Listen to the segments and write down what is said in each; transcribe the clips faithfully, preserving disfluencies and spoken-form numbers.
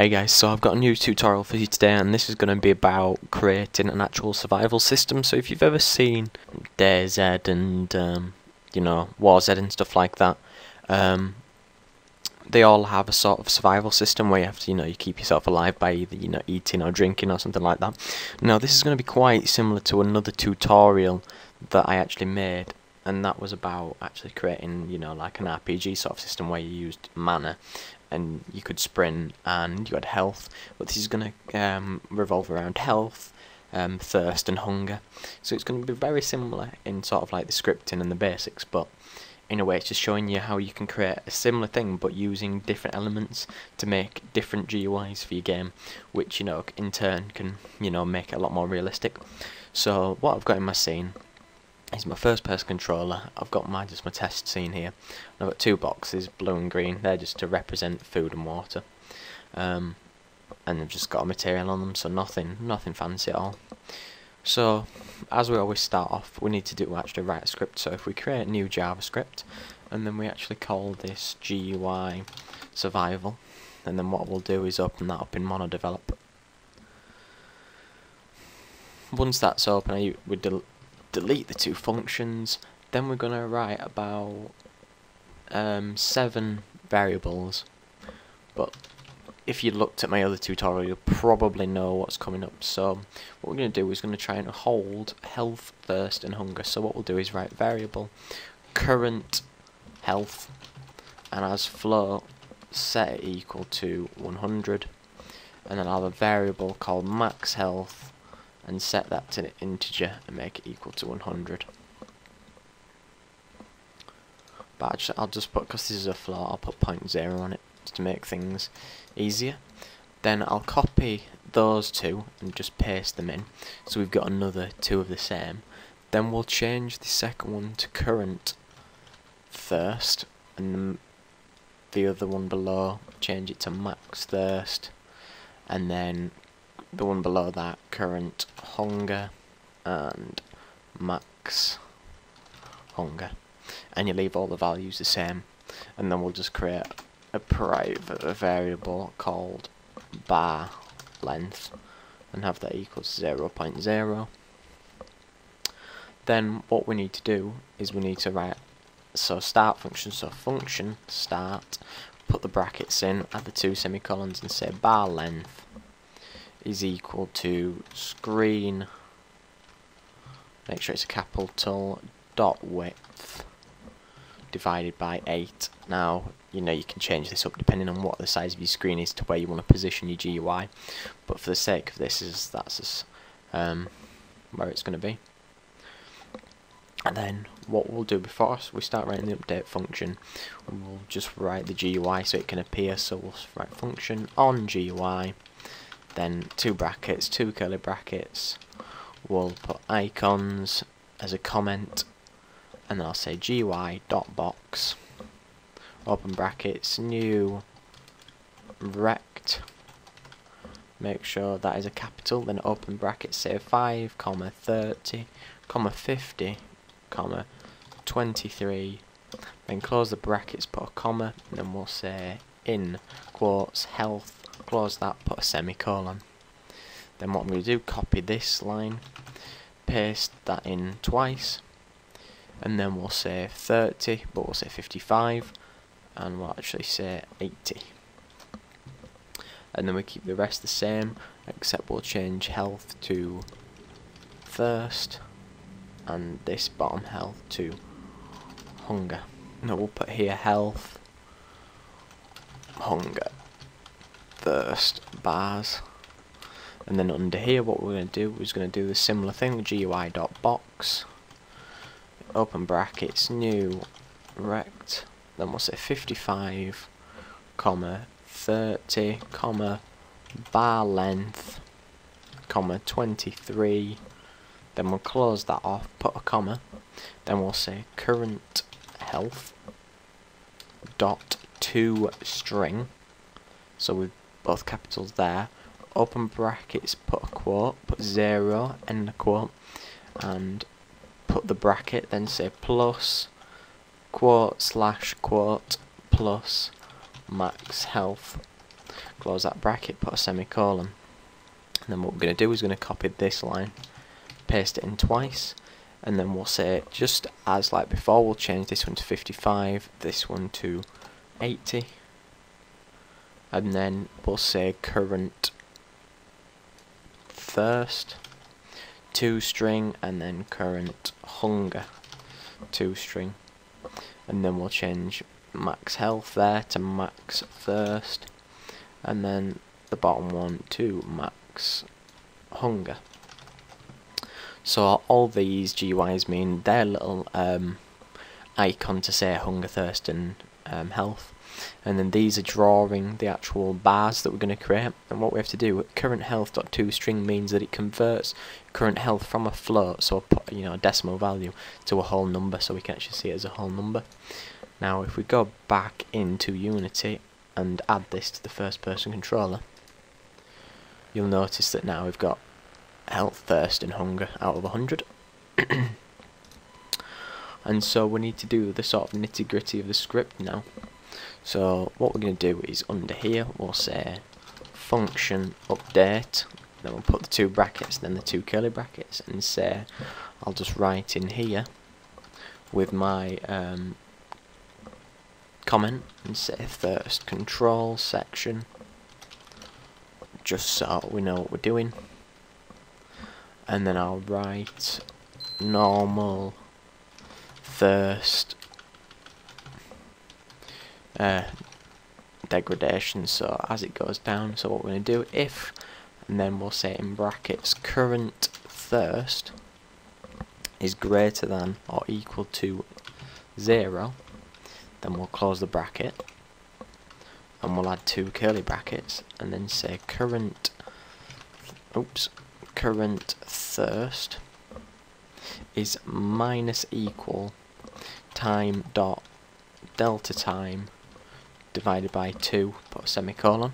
Hey guys, so I've got a new tutorial for you today, and this is going to be about creating an actual survival system. So if you've ever seen DayZ and um, you know, WarZ and stuff like that, um, they all have a sort of survival system where you have to, you know, you keep yourself alive by either, you know, eating or drinking or something like that. Now this is going to be quite similar to another tutorial that I actually made, and that was about actually creating, you know, like an R P G sort of system where you used mana. And you could sprint, and you had health, but this is going to um, revolve around health, um, thirst, and hunger. So it's going to be very similar in sort of like the scripting and the basics, but in a way it's just showing you how you can create a similar thing, but using different elements to make different G U Is for your game, which, you know, in turn can, you know, make it a lot more realistic. So what I've got in my scene is my first person controller. I've got my just my test scene here. I've got two boxes, blue and green. They're just to represent food and water, um, and I've just got a material on them, so nothing nothing fancy at all. So as we always start off, we need to do actually write a script. So if we create new JavaScript, and then we actually call this G U I Survival, and then what we'll do is open that up in MonoDevelop. Once that's open, I would delete delete the two functions. Then we're going to write about um, seven variables, but if you looked at my other tutorial you'll probably know what's coming up. So what we're going to do is going to try and hold health, thirst and hunger. So what we'll do is write variable current health, and as float set it equal to one hundred, and then I'll have a variable called max health and set that to an integer and make it equal to one hundred. But actually I'll just put, because this is a float, I'll put zero point zero on it just to make things easier. Then I'll copy those two and just paste them in, so we've got another two of the same. Then we'll change the second one to current thirst, and the other one below change it to max thirst, and then the one below that current hunger and max hunger, and you leave all the values the same. And then we'll just create a private variable called bar length and have that equals zero point zero. Then what we need to do is we need to write so start function, so function start, put the brackets in, add the two semicolons and say bar length is equal to screen, make sure it's a capital, dot width divided by eight. Now you know you can change this up depending on what the size of your screen is to where you want to position your G U I, but for the sake of this is that's um, where it's going to be. And then what we'll do before we start writing the update function, we'll just write the G U I so it can appear. So we'll write function on G U I, then two brackets, two curly brackets, we'll put icons as a comment, and then I'll say G U I dot box, open brackets, new rect, make sure that is a capital, then open brackets, say five, comma, thirty, comma, fifty, comma, twenty-three, then close the brackets, put a comma, and then we'll say in quotes health, close that, put a semicolon. Then what I'm going to do, copy this line, paste that in twice, and then we'll say thirty, but we'll say fifty-five, and we'll actually say eighty. And then we keep the rest the same, except we'll change health to thirst, and this bottom health to hunger. Now we'll put here health, hunger, thirst, bars, and then under here what we're going to do is going to do the similar thing with G U I dot box, open brackets, new rect, then we'll say fifty-five, comma, thirty, comma, bar length, comma, twenty-three, then we'll close that off, put a comma, then we'll say current health dot to string, so we've both capitals there, open brackets, put a quote, put zero, end the quote, and put the bracket, then say plus, quote, slash, quote, plus, max health, close that bracket, put a semicolon, and then what we're going to do is going to copy this line, paste it in twice, and then we'll say, just as like before, we'll change this one to fifty-five, this one to eighty, and then we'll say current first to string, and then current hunger to string, and then we'll change max health there to max thirst, and then the bottom one to max hunger. So all these G U Is mean their little um, icon to say hunger, thirst and um, health, and then these are drawing the actual bars that we're going to create. And what we have to do, current health dot to string means that it converts current health from a float, so a, you know, a decimal value, to a whole number, so we can actually see it as a whole number. Now if we go back into Unity and add this to the first person controller, you'll notice that now we've got health, thirst and hunger out of one hundred. And so we need to do the sort of nitty gritty of the script now. So what we're going to do is under here we'll say function update, then we'll put the two brackets, then the two curly brackets, and say, I'll just write in here with my um, comment and say thirst control section, just so we know what we're doing, and then I'll write normal thirst Uh, degradation, so as it goes down. So what we're going to do, if, and then we'll say in brackets current thirst is greater than or equal to zero, then we'll close the bracket and we'll add two curly brackets and then say current oops current thirst is minus equal time dot delta time divided by two, put a semicolon.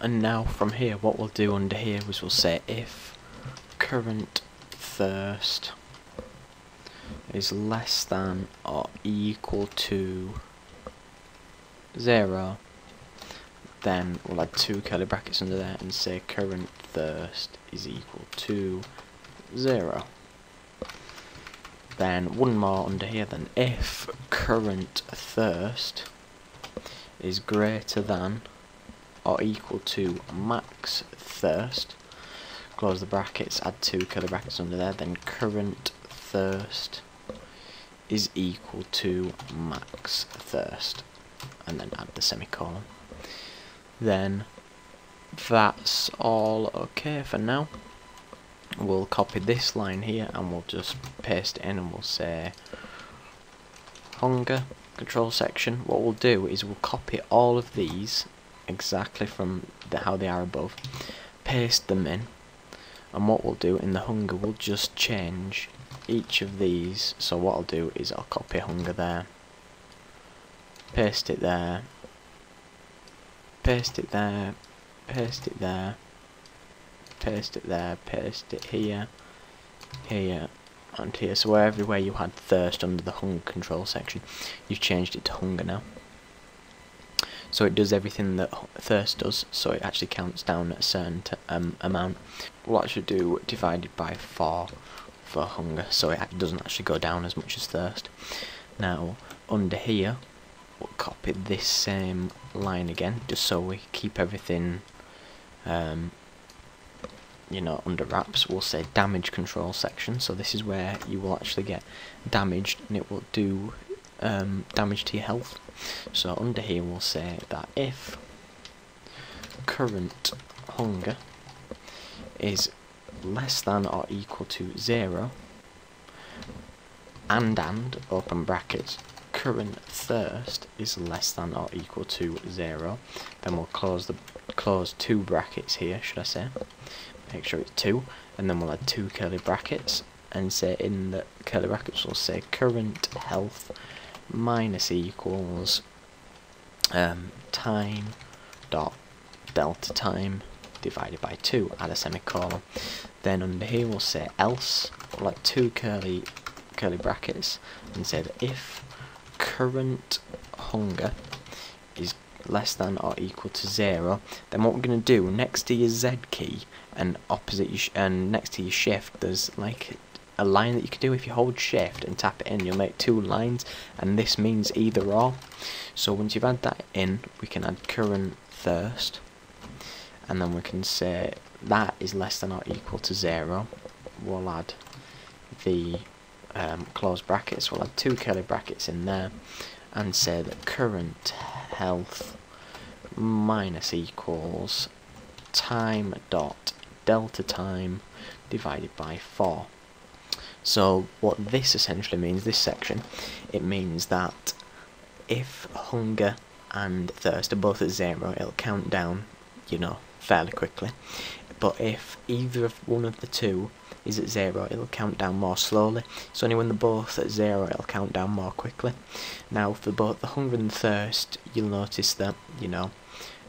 And now from here what we'll do under here is we'll say if current thirst is less than or equal to zero, then we'll add two curly brackets under there and say current thirst is equal to zero. Then one more under here, then if current thirst is greater than or equal to max thirst, close the brackets, add two curly brackets under there, then current thirst is equal to max thirst, and then add the semicolon. Then that's all okay for now. We'll copy this line here and we'll just paste it in and we'll say hunger control section. What we'll do is we'll copy all of these exactly from the, how they are above, paste them in, and what we'll do in the hunger, we'll just change each of these. So what I'll do is I'll copy hunger there, paste it there, paste it there, paste it there, paste it there, paste it here, here, and here. So everywhere you had thirst under the hunger control section, you've changed it to hunger now. So it does everything that thirst does, so it actually counts down a certain t um, amount. We'll actually do divided by four for hunger, so it doesn't actually go down as much as thirst. Now, under here, we'll copy this same line again, just so we keep everything um, you know, under wraps. We'll say damage control section, so this is where you will actually get damaged and it will do um, damage to your health. So under here we'll say that if current hunger is less than or equal to zero, and and open brackets current thirst is less than or equal to zero, then we'll close the close two brackets here, should I say, make sure it's two, and then we'll add two curly brackets and say in the curly brackets we'll say current health minus equals um, time dot delta time divided by two, add a semicolon. Then under here we'll say else, we'll add two curly curly brackets and say that if current hunger is less than or equal to zero, then what we're going to do, next to your Z key and opposite your sh and next to your shift, there's like a line that you can do. If you hold shift and tap it in, you'll make two lines, and this means either or. So once you've had that in, we can add current first, and then we can say that is less than or equal to zero. We'll add the um, close brackets, we'll add two curly brackets in there, and say that current health minus equals time dot delta time divided by four. So what this essentially means, this section, it means that if hunger and thirst are both at zero, it'll count down, you know, fairly quickly. But if either of one of the two is at zero, it'll count down more slowly. So only when they're both at zero, it'll count down more quickly. Now for both the hunger and thirst, you'll notice that, you know,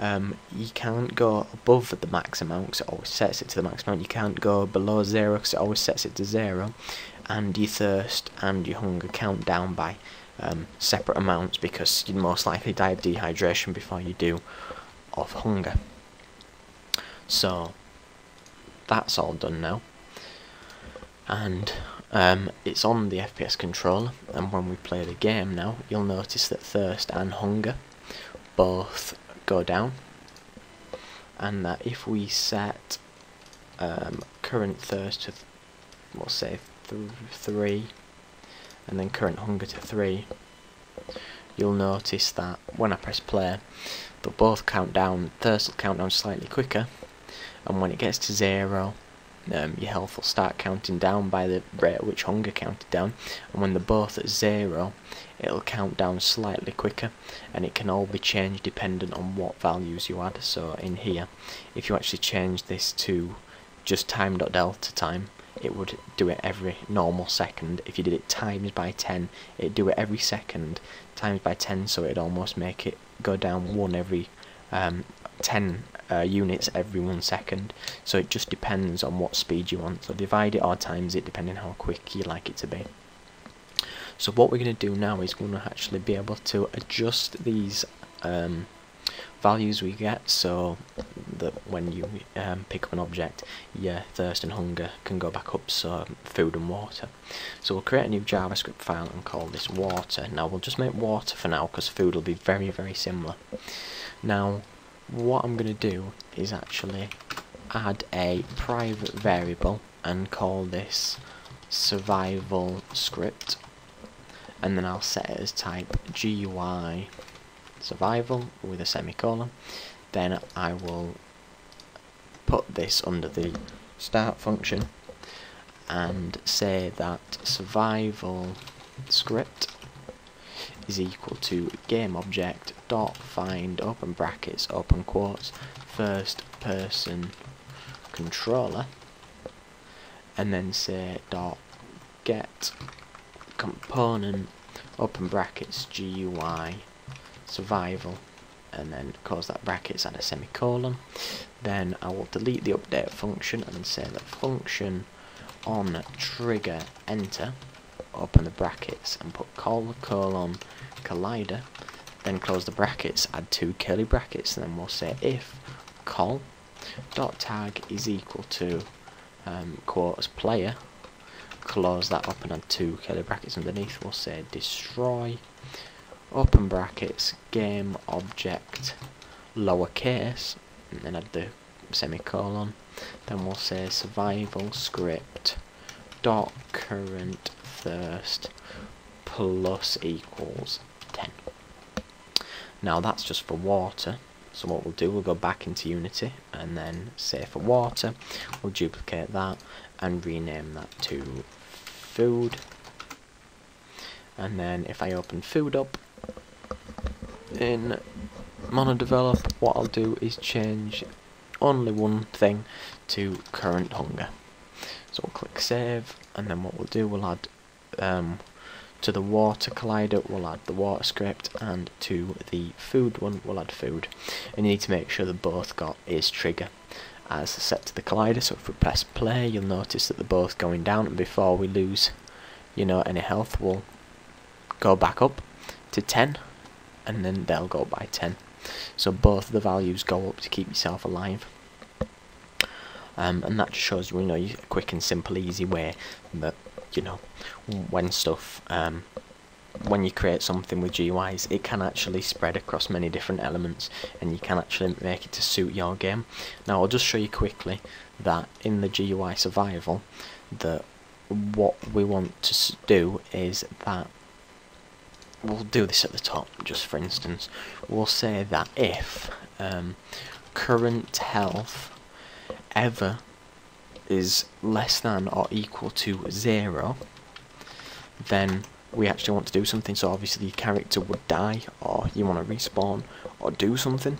um, you can't go above the max amount because it always sets it to the max amount. You can't go below zero because it always sets it to zero. And your thirst and your hunger count down by um, separate amounts because you'd most likely die of dehydration before you do of hunger. So that's all done now, and um, it's on the F P S controller, and when we play the game now, you'll notice that thirst and hunger both go down, and that if we set um, current thirst to, th we'll say th three, and then current hunger to three, you'll notice that when I press play, they'll both count down. Thirst will count down slightly quicker, and when it gets to zero, um, your health will start counting down by the rate at which hunger counted down, and when they're both at zero, it'll count down slightly quicker, and it can all be changed dependent on what values you add. So in here, if you actually change this to just time.delta time, it would do it every normal second. If you did it times by ten, it'd do it every second times by ten, so it'd almost make it go down one every um, ten Uh, units every one second. So it just depends on what speed you want, so divide it or times it depending on how quick you like it to be. So what we're going to do now is we're going to actually be able to adjust these um, values we get, so that when you um, pick up an object, your thirst and hunger can go back up, so food and water. So we'll create a new JavaScript file and call this water. Now we'll just make water for now because food will be very very similar. Now what I'm going to do is actually add a private variable and call this survival script, and then I'll set it as type G U I survival with a semicolon. Then I will put this under the start function and say that survival script is equal to game object dot find open brackets open quotes first person controller, and then say dot get component open brackets G U I survival, and then close that brackets, add a semicolon. Then I will delete the update function and say that function on trigger enter open the brackets and put call colon collider, then close the brackets, add two curly brackets, and then we'll say if col dot tag is equal to um, quotes player, close that up and add two curly brackets underneath, we'll say destroy open brackets game object lowercase, and then add the semicolon. Then we'll say survival script dot current thirst plus equals ten. Now that's just for water, so what we'll do, we'll go back into Unity and then say for water, we'll duplicate that and rename that to food, and then if I open food up in MonoDevelop, what I'll do is change only one thing to current hunger. So we'll click save, and then what we'll do, we'll add um, to the water collider, we'll add the water script, and to the food one, we'll add food. And you need to make sure that both got is trigger as set to the collider. So if we press play, you'll notice that they're both going down, and before we lose, you know, any health, we'll go back up to ten, and then they'll go by ten. So both the values go up to keep yourself alive. Um, and that just shows, you know, a quick and simple, easy way that, you know, when stuff, um, when you create something with G U Is, it can actually spread across many different elements, and you can actually make it to suit your game. Now, I'll just show you quickly that in the G U I survival, that what we want to do is that, we'll do this at the top, just for instance, we'll say that if um, current health ever is less than or equal to zero, then we actually want to do something. So obviously your character would die, or you want to respawn or do something,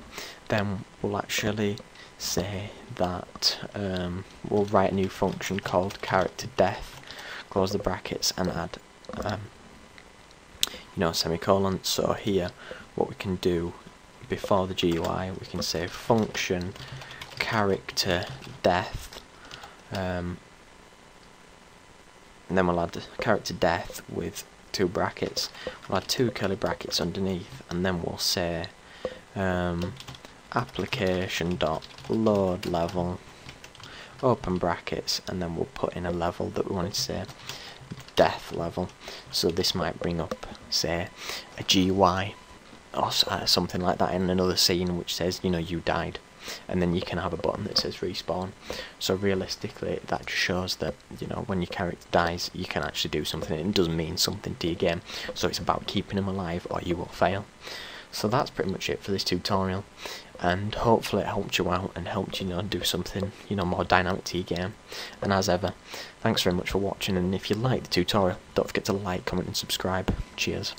then we'll actually say that um, we'll write a new function called character death, close the brackets, and add um, you know, semicolon. So here what we can do before the G U I, we can say function character death, um, and then we'll add the character death with two brackets, we'll add two curly brackets underneath, and then we'll say um, application dot load level, open brackets, and then we'll put in a level that we want to say death level. So this might bring up, say, a G U I or something like that in another scene which says, you know, you died, and then you can have a button that says respawn. So realistically, that just shows that, you know, when your character dies, you can actually do something. It doesn't mean something to your game, so it's about keeping them alive or you will fail. So that's pretty much it for this tutorial, and hopefully it helped you out and helped you, know, do something, you know, more dynamic to your game. And as ever, thanks very much for watching, and if you liked the tutorial, don't forget to like, comment and subscribe. Cheers.